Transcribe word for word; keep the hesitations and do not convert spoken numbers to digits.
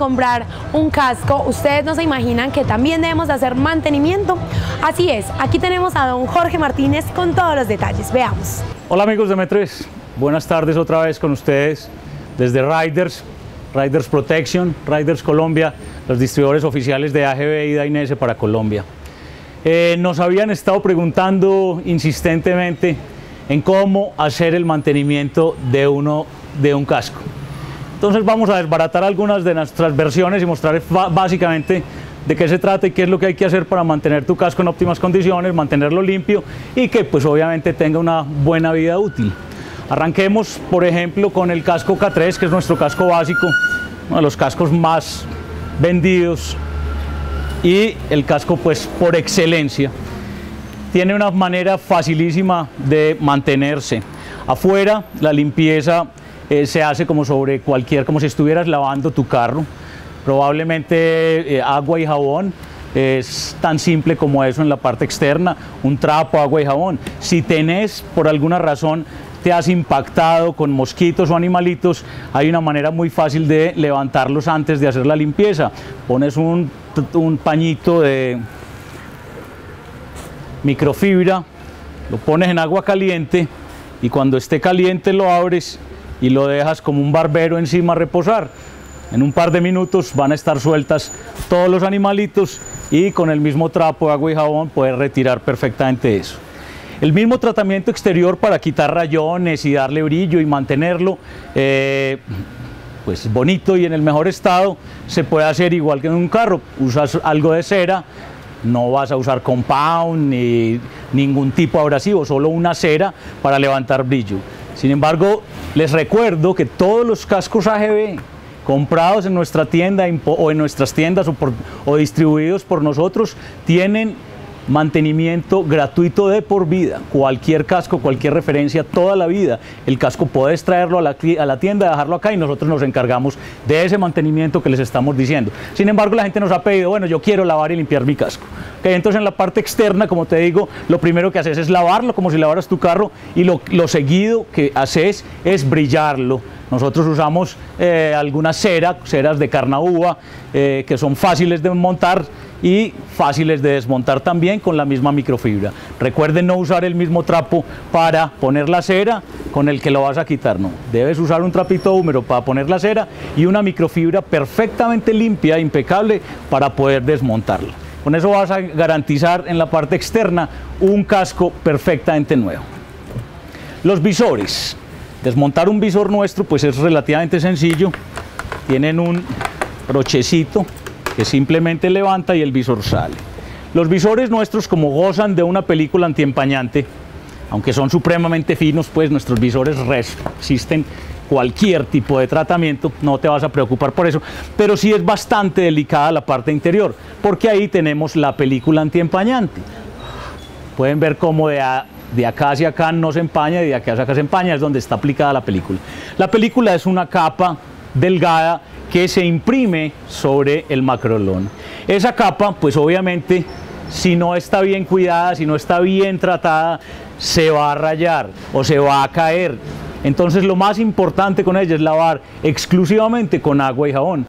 comprar un casco, ustedes no se imaginan que también debemos de hacer mantenimiento. Así es, aquí tenemos a don Jorge Martínez con todos los detalles, veamos. Hola amigos de M tres, buenas tardes otra vez con ustedes desde Riders, Riders Protection, Riders Colombia, los distribuidores oficiales de A G V y Dainese para Colombia. Eh, nos habían estado preguntando insistentemente en cómo hacer el mantenimiento de, uno, de un casco. Entonces vamos a desbaratar algunas de nuestras versiones y mostrar básicamente de qué se trata y qué es lo que hay que hacer para mantener tu casco en óptimas condiciones, mantenerlo limpio y que pues obviamente tenga una buena vida útil. Arranquemos por ejemplo con el casco K tres, que es nuestro casco básico, uno de los cascos más vendidos y el casco pues por excelencia. Tiene una manera facilísima de mantenerse. Afuera la limpieza Eh, se hace como sobre cualquier, como si estuvieras lavando tu carro, probablemente eh, agua y jabón, eh, es tan simple como eso en la parte externa, un trapo, agua y jabón. Si tenés, por alguna razón, te has impactado con mosquitos o animalitos, hay una manera muy fácil de levantarlos antes de hacer la limpieza. Pones un, un pañito de microfibra, lo pones en agua caliente y cuando esté caliente lo abres y lo dejas como un barbero encima a reposar. En un par de minutos van a estar sueltas todos los animalitos y con el mismo trapo de agua y jabón puedes retirar perfectamente eso. El mismo tratamiento exterior para quitar rayones y darle brillo y mantenerlo eh, pues bonito y en el mejor estado se puede hacer igual que en un carro. Usas algo de cera, no vas a usar compound ni ningún tipo abrasivo, solo una cera para levantar brillo. Sin embargo, les recuerdo que todos los cascos A G V comprados en nuestra tienda o en nuestras tiendas o, por, o distribuidos por nosotros tienen mantenimiento gratuito de por vida. Cualquier casco, cualquier referencia, toda la vida. El casco puedes traerlo a la, a la tienda, dejarlo acá y nosotros nos encargamos de ese mantenimiento que les estamos diciendo. Sin embargo, la gente nos ha pedido, bueno, yo quiero lavar y limpiar mi casco. Okay, entonces en la parte externa, como te digo, lo primero que haces es lavarlo como si lavaras tu carro y lo, lo seguido que haces es brillarlo. Nosotros usamos eh, algunas cera, ceras de carnauba, eh, que son fáciles de montar y fáciles de desmontar también con la misma microfibra. Recuerden no usar el mismo trapo para poner la cera con el que lo vas a quitar, no. Debes usar un trapito húmedo para poner la cera y una microfibra perfectamente limpia, impecable, para poder desmontarla. Con eso vas a garantizar en la parte externa un casco perfectamente nuevo. Los visores. Desmontar un visor nuestro pues es relativamente sencillo, tienen un brochecito que simplemente levanta y el visor sale. Los visores nuestros, como gozan de una película antiempañante, aunque son supremamente finos, pues nuestros visores resisten cualquier tipo de tratamiento, no te vas a preocupar por eso, pero sí es bastante delicada la parte interior, porque ahí tenemos la película antiempañante. Pueden ver cómo de a De acá hacia acá no se empaña, de acá hacia acá se empaña, es donde está aplicada la película. La película es una capa delgada que se imprime sobre el macrolón. Esa capa, pues obviamente, si no está bien cuidada, si no está bien tratada, se va a rayar o se va a caer. Entonces lo más importante con ella es lavar exclusivamente con agua y jabón.